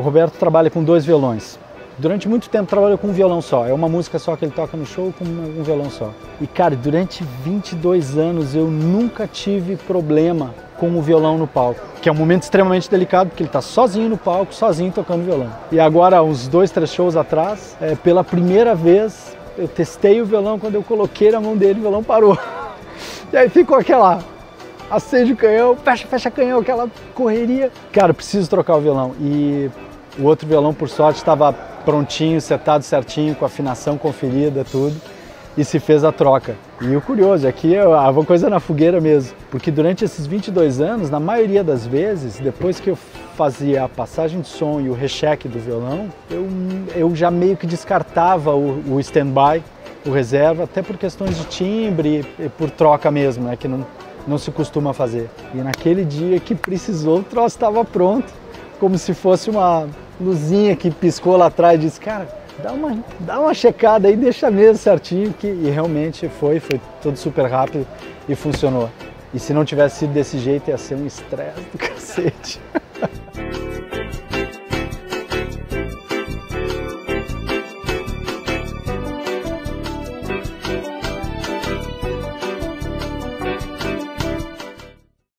O Roberto trabalha com dois violões. Durante muito tempo trabalhou com um violão só, é uma música só que ele toca no show com um violão só. E cara, durante 22 anos eu nunca tive problema com o violão no palco, que é um momento extremamente delicado, porque ele tá sozinho no palco, sozinho tocando violão. E agora, uns 2, 3 shows atrás, pela primeira vez eu testei o violão, quando eu coloquei na mão dele, o violão parou. E aí ficou aquela... acende o canhão, fecha canhão, aquela correria. Cara, preciso trocar o violão. E o outro violão, por sorte, estava prontinho, setado certinho, com afinação conferida, tudo. E se fez a troca. E o curioso é que é uma coisa na fogueira mesmo. Porque durante esses 22 anos, na maioria das vezes, depois que eu fazia a passagem de som e o recheque do violão, eu já meio que descartava o stand-by, o reserva, até por questões de timbre e por troca mesmo, né? Que não se costuma fazer. E naquele dia que precisou, o troço estava pronto, como se fosse uma luzinha que piscou lá atrás e disse, cara, dá uma checada aí, deixa mesmo certinho, e realmente foi tudo super rápido e funcionou. E se não tivesse sido desse jeito, ia ser um estresse do cacete.